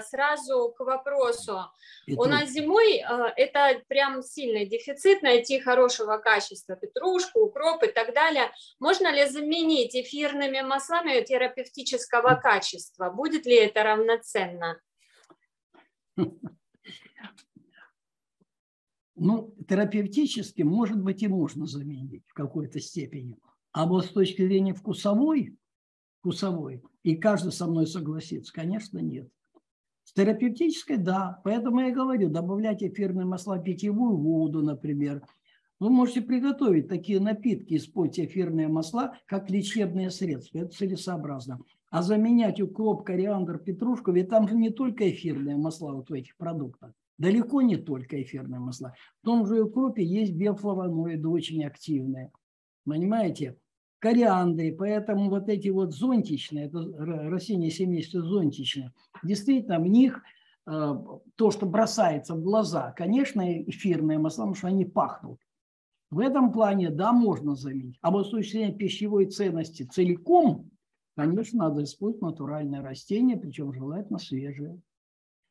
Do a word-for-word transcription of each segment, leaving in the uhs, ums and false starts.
Сразу к вопросу. Петрушка. У нас зимой это прям сильный дефицит найти хорошего качества петрушку, укроп и так далее. Можно ли заменить эфирными маслами терапевтического качества? Будет ли это равноценно? Ну, терапевтически, может быть, и можно заменить в какой-то степени. А вот с точки зрения вкусовой, вкусовой, и каждый со мной согласится, конечно, нет. С терапевтической – да. Поэтому я говорю, добавляйте эфирные масла в питьевую воду, например. Вы можете приготовить такие напитки, используя эфирные масла, как лечебные средства. Это целесообразно. А заменять укроп, кориандр, петрушку, ведь там же не только эфирные масла вот в этих продуктах. Далеко не только эфирные масла. В том же укропе есть биофлавоноиды, очень активные. Понимаете? Кориандры, поэтому вот эти вот зонтичные, это растения семейства зонтичные, действительно, в них э, то, что бросается в глаза, конечно, эфирные масла, потому что они пахнут. В этом плане, да, можно заменить. А вот с точки зрения пищевой ценности целиком, конечно, надо использовать натуральные растения, причем желательно свежие.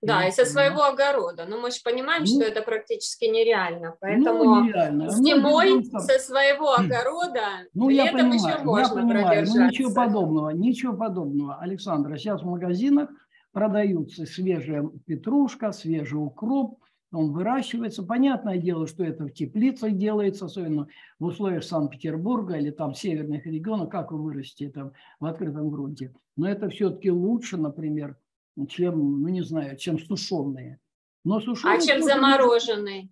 Да, и со своего огорода. Но мы же понимаем, ну, что это практически нереально. Поэтому ну, нереально. зимой ну, со своего огорода ну, летом понимаю, еще можно понимаю, продержаться. Ну, ничего подобного, ничего подобного, Александра. Сейчас в магазинах продаются свежая петрушка, свежий укроп. Он выращивается. Понятное дело, что это в теплицах делается, особенно в условиях Санкт-Петербурга или там северных регионов. Как вы вырастите там в открытом грунте? Но это все-таки лучше, например, чем, ну не знаю, чем сушеные. Но сушеные а чем замороженные?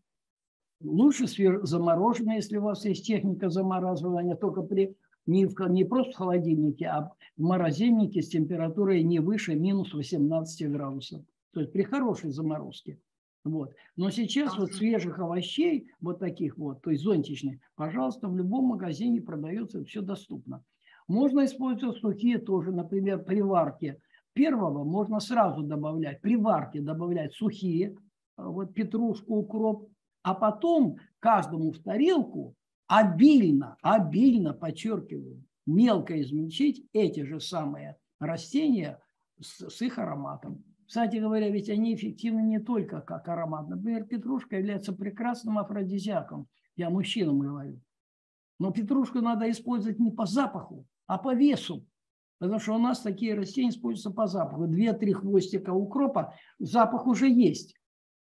Лучше замороженные, если у вас есть техника замораживания, только при, не, в, не просто в холодильнике, а в морозильнике с температурой не выше минус восемнадцати градусов. То есть при хорошей заморозке. Вот. Но сейчас вот свежих овощей, вот таких вот, то есть зонтичных, пожалуйста, в любом магазине продается, все доступно. Можно использовать сухие тоже, например, при варке. Первого можно сразу добавлять, при варке добавлять сухие, вот петрушку, укроп, а потом каждому в тарелку обильно, обильно, подчеркиваю, мелко измельчить эти же самые растения с, с их ароматом. Кстати говоря, ведь они эффективны не только как аромат. Например, петрушка является прекрасным афродизиаком, я мужчинам говорю. Но петрушку надо использовать не по запаху, а по весу. Потому что у нас такие растения используются по запаху. Две-три хвостика укропа, запах уже есть.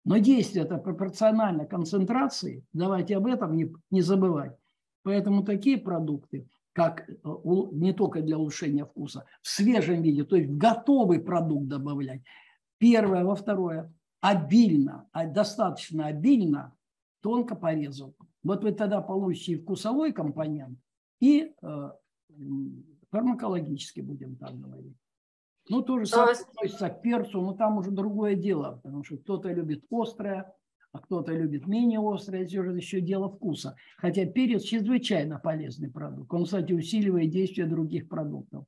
Но действие это пропорционально концентрации. Давайте об этом не, не забывать. Поэтому такие продукты, как не только для улучшения вкуса, в свежем виде, то есть в готовый продукт добавлять. Первое, во второе, обильно, достаточно обильно, тонко порезал. Вот вы тогда получите вкусовой компонент и фармакологически, будем так говорить. Ну, тоже относится к перцу, но там уже другое дело, потому что кто-то любит острое, а кто-то любит менее острое, это уже еще дело вкуса. Хотя перец чрезвычайно полезный продукт. Он, кстати, усиливает действие других продуктов.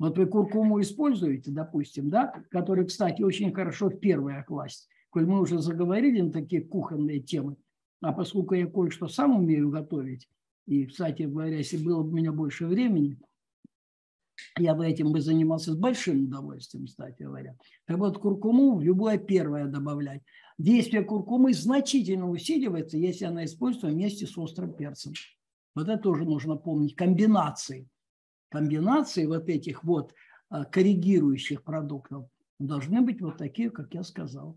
Вот вы куркуму используете, допустим, да, который, кстати, очень хорошо в первое класть. Коль мы уже заговорили на такие кухонные темы, а поскольку я кое-что сам умею готовить, и, кстати говоря, если было бы у меня больше времени, я бы этим бы занимался с большим удовольствием, кстати говоря. Так вот, куркуму в любое первое добавлять. Действие куркумы значительно усиливается, если она используется вместе с острым перцем. Вот это тоже нужно помнить. Комбинации. Комбинации вот этих вот корректирующих продуктов должны быть вот такие, как я сказал.